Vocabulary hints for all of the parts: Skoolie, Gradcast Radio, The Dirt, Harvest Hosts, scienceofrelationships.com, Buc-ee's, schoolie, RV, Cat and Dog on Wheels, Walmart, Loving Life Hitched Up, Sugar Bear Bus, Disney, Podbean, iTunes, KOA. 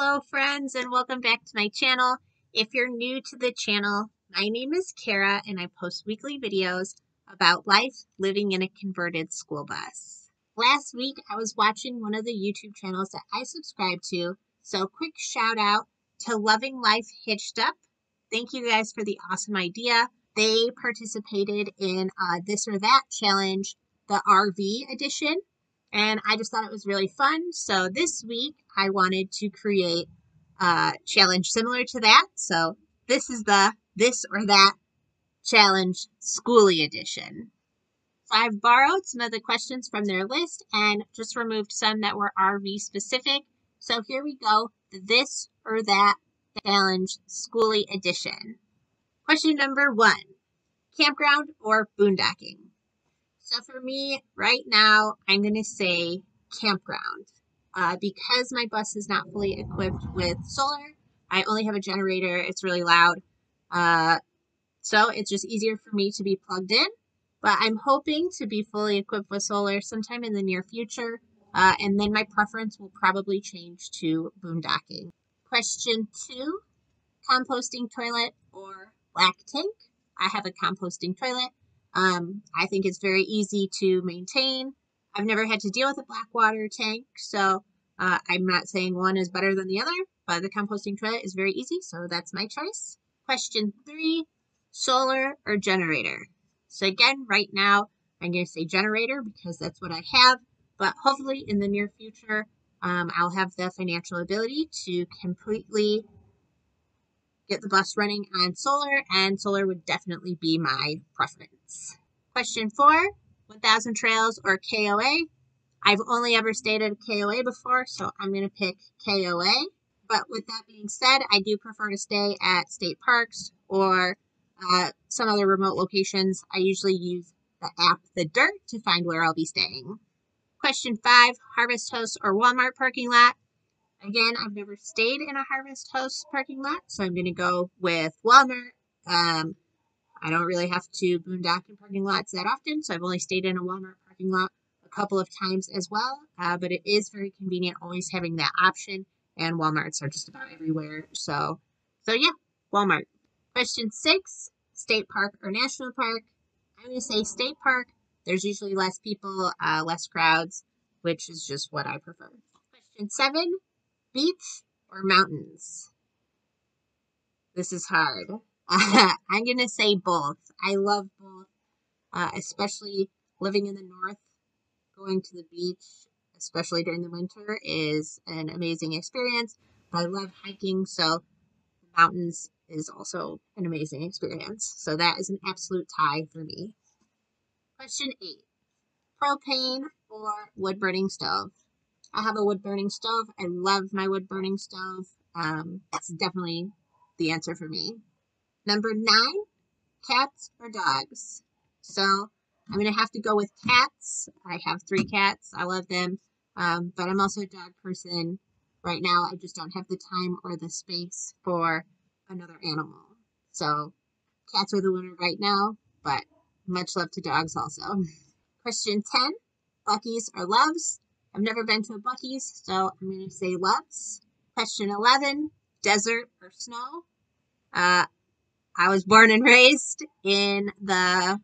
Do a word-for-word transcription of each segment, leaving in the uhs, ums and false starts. Hello friends, and welcome back to my channel. If you're new to the channel, my name is Kara and I post weekly videos about life living in a converted school bus. Last week I was watching one of the YouTube channels that I subscribe to, so quick shout out to Loving Life Hitched Up. Thank you guys for the awesome idea. They participated in uh, This or That challenge, the R V edition. And I just thought it was really fun. So this week I wanted to create a challenge similar to that. So this is the This or That challenge Skoolie edition. So I've borrowed some of the questions from their list and just removed some that were R V specific. So here we go. The This or That challenge Skoolie edition. Question number one, campground or boondocking? So for me, right now, I'm going to say campground. Uh, because my bus is not fully equipped with solar, I only have a generator. It's really loud. Uh, so it's just easier for me to be plugged in. But I'm hoping to be fully equipped with solar sometime in the near future. Uh, and then my preference will probably change to boondocking. Question two, composting toilet or black tank? I have a composting toilet. Um, I think it's very easy to maintain. I've never had to deal with a black water tank, so uh, I'm not saying one is better than the other, but the composting toilet is very easy, so that's my choice. Question three, solar or generator? So again, right now, I'm going to say generator because that's what I have, but hopefully in the near future, um, I'll have the financial ability to completely get the bus running on solar, and solar would definitely be my preference. Question four, one thousand Trails or K O A? I've only ever stayed at a K O A before, so I'm going to pick K O A. But with that being said, I do prefer to stay at state parks or uh, some other remote locations. I usually use the app, The Dirt, to find where I'll be staying. Question five, Harvest Hosts or Walmart parking lot? Again, I've never stayed in a Harvest Hosts parking lot, so I'm going to go with Walmart. Um, I don't really have to boondock in parking lots that often, so I've only stayed in a Walmart parking lot a couple of times as well, uh, but it is very convenient always having that option, and Walmarts are just about everywhere. So, so yeah, Walmart. Question six, state park or national park? I'm going to say state park. There's usually less people, uh, less crowds, which is just what I prefer. Question seven. Beach or mountains? This is hard. Uh, I'm going to say both. I love both, uh, especially living in the north. Going to the beach, especially during the winter, is an amazing experience. I love hiking, so mountains is also an amazing experience. So that is an absolute tie for me. Question eight. Propane or wood-burning stove? I have a wood-burning stove. I love my wood-burning stove. Um, that's definitely the answer for me. Number nine, cats or dogs? So I'm going to have to go with cats. I have three cats. I love them. Um, but I'm also a dog person. Right now, I just don't have the time or the space for another animal. So cats are the winner right now, but much love to dogs also. Question ten, Buc-ee's or Love's? I've never been to a Buc-ee's, so I'm going to say Love's. Question eleven, desert or snow? Uh, I was born and raised in the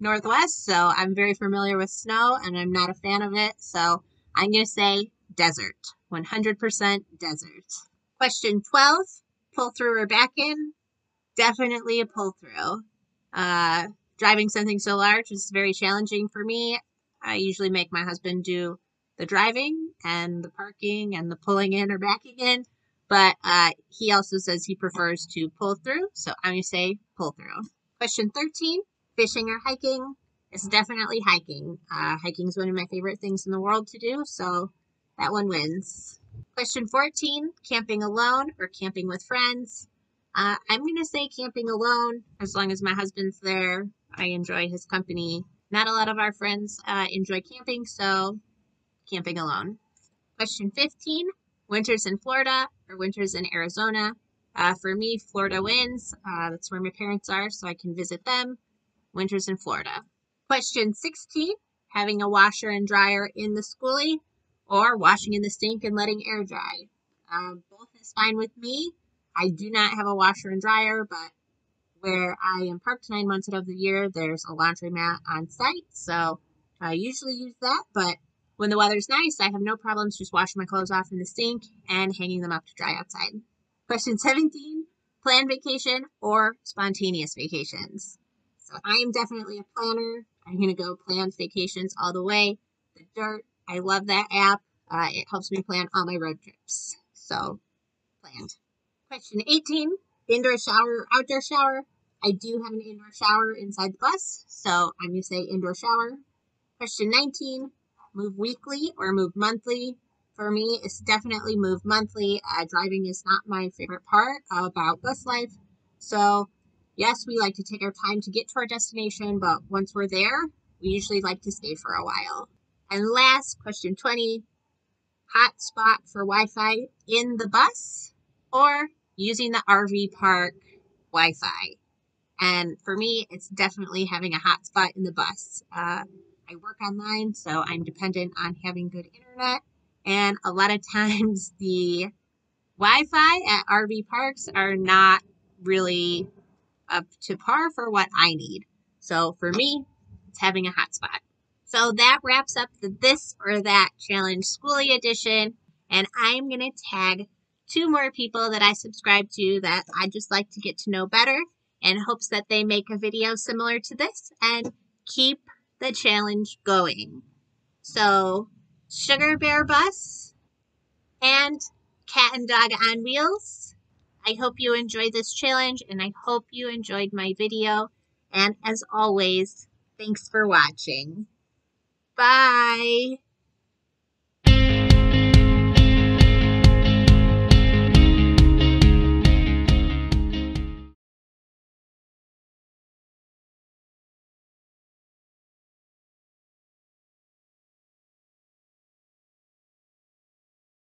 Northwest, so I'm very familiar with snow, and I'm not a fan of it, so I'm going to say desert, one hundred percent desert. Question twelve, pull through or back in? Definitely a pull through. Uh, driving something so large is very challenging for me. I usually make my husband do the driving and the parking and the pulling in or backing in. But uh, he also says he prefers to pull through. So I'm going to say pull through. Question thirteen, fishing or hiking? It's definitely hiking. Uh, hiking is one of my favorite things in the world to do. So that one wins. Question fourteen, camping alone or camping with friends? Uh, I'm going to say camping alone. As long as my husband's there, I enjoy his company. Not a lot of our friends uh, enjoy camping, so camping alone. Question fifteen, winters in Florida or winters in Arizona? Uh, for me, Florida wins. Uh, that's where my parents are, so I can visit them. Winters in Florida. Question sixteen, having a washer and dryer in the schoolie or washing in the sink and letting air dry? Uh, both is is fine with me. I do not have a washer and dryer, but where I am parked nine months out of the year, there's a laundromat on site, so I usually use that. But when the weather's nice, I have no problems just washing my clothes off in the sink and hanging them up to dry outside. Question seventeen, planned vacation or spontaneous vacations? So I am definitely a planner. I'm going to go planned vacations all the way. The Dirt, I love that app. Uh, it helps me plan all my road trips. So planned. Question eighteen, indoor shower or outdoor shower? I do have an indoor shower inside the bus, so I'm going to say indoor shower. Question nineteen, move weekly or move monthly? For me, it's definitely move monthly. Uh, driving is not my favorite part about bus life. So yes, we like to take our time to get to our destination, but once we're there, we usually like to stay for a while. And last, question twenty, hotspot for Wi-Fi in the bus or using the R V park Wi-Fi? And for me, it's definitely having a hotspot in the bus. Uh, I work online, so I'm dependent on having good internet. And a lot of times the Wi-Fi at R V parks are not really up to par for what I need. So for me, it's having a hotspot. So that wraps up the This or That Challenge Schoolie edition. And I'm going to tag two more people that I subscribe to that I just like to get to know better in hopes that they make a video similar to this and keep the challenge going. So Sugar Bear Bus and Cat and Dog on Wheels. I hope you enjoyed this challenge, and I hope you enjoyed my video. And as always, thanks for watching. Bye!